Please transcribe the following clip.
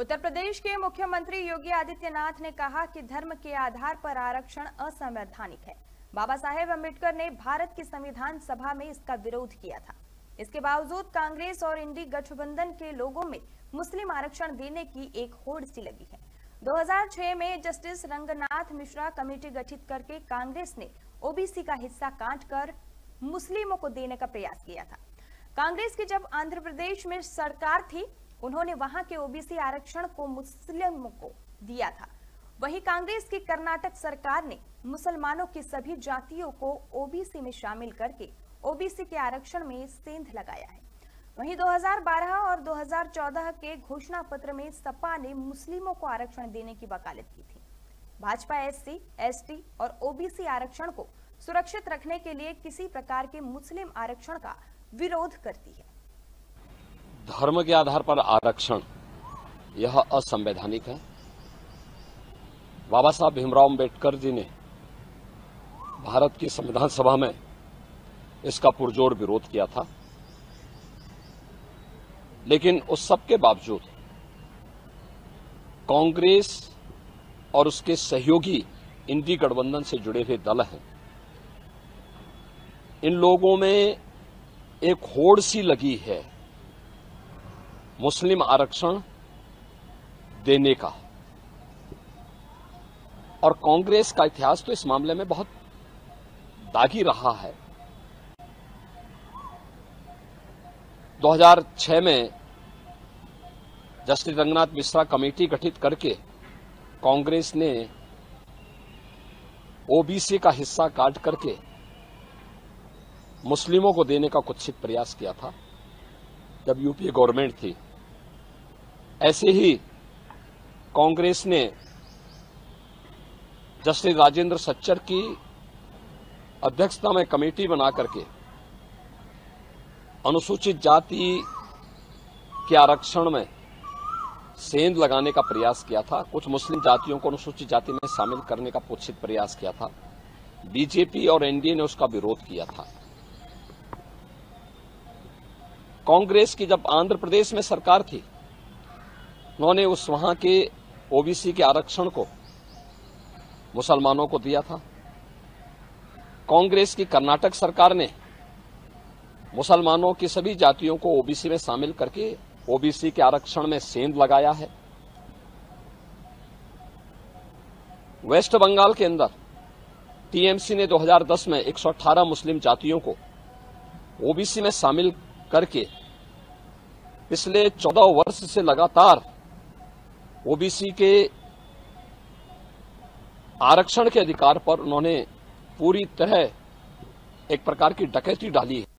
उत्तर प्रदेश के मुख्यमंत्री योगी आदित्यनाथ ने कहा कि धर्म के आधार पर आरक्षण असंवैधानिक है। बाबासाहेब अम्बेडकर ने भारत की संविधान सभा में इसका विरोध किया था। इसके बावजूद कांग्रेस और इंडी गठबंधन के लोगों में मुस्लिम आरक्षण देने की एक होड़ सी लगी है। 2006 में जस्टिस रंगनाथ मिश्रा कमेटी गठित करके कांग्रेस ने ओबीसी का हिस्सा काट कर मुस्लिमों को देने का प्रयास किया था। कांग्रेस की जब आंध्र प्रदेश में सरकार थी, उन्होंने वहां के ओबीसी आरक्षण को मुस्लिमों को दिया था। वहीं कांग्रेस की कर्नाटक सरकार ने मुसलमानों की सभी जातियों को ओबीसी में शामिल करके ओबीसी के आरक्षण में सेंध लगाया है। वहीं 2012 और 2014 के घोषणा पत्र में सपा ने मुस्लिमों को आरक्षण देने की वकालत की थी। भाजपा एससी, एसटी और ओबीसी आरक्षण को सुरक्षित रखने के लिए किसी प्रकार के मुस्लिम आरक्षण का विरोध करती है। धर्म के आधार पर आरक्षण यह असंवैधानिक है। बाबा साहब भीमराव अम्बेडकर जी ने भारत की संविधान सभा में इसका पुरजोर विरोध किया था, लेकिन उस सब के बावजूद कांग्रेस और उसके सहयोगी इंडी गठबंधन से जुड़े हुए दल हैं, इन लोगों में एक होड़ सी लगी है मुस्लिम आरक्षण देने का। और कांग्रेस का इतिहास तो इस मामले में बहुत दागी रहा है। 2006 में जस्टिस रंगनाथ मिश्रा कमेटी गठित करके कांग्रेस ने ओबीसी का हिस्सा काट करके मुस्लिमों को देने का कुत्सित प्रयास किया था जब यूपीए गवर्नमेंट थी। ऐसे ही कांग्रेस ने जस्टिस राजेंद्र सच्चर की अध्यक्षता में कमेटी बना करके अनुसूचित जाति के आरक्षण में सेंध लगाने का प्रयास किया था, कुछ मुस्लिम जातियों को अनुसूचित जाति में शामिल करने का पुच्छित प्रयास किया था। बीजेपी और एनडीए ने उसका विरोध किया था। कांग्रेस की जब आंध्र प्रदेश में सरकार थी, उन्होंने उस वहां के ओबीसी के आरक्षण को मुसलमानों को दिया था। कांग्रेस की कर्नाटक सरकार ने मुसलमानों की सभी जातियों को ओबीसी में शामिल करके ओबीसी के आरक्षण में सेंध लगाया है। वेस्ट बंगाल के अंदर टीएमसी ने 2010 में 118 मुस्लिम जातियों को ओबीसी में शामिल करके पिछले 14 वर्ष से लगातार ओबीसी के आरक्षण के अधिकार पर उन्होंने पूरी तरह एक प्रकार की डकैती डाली है।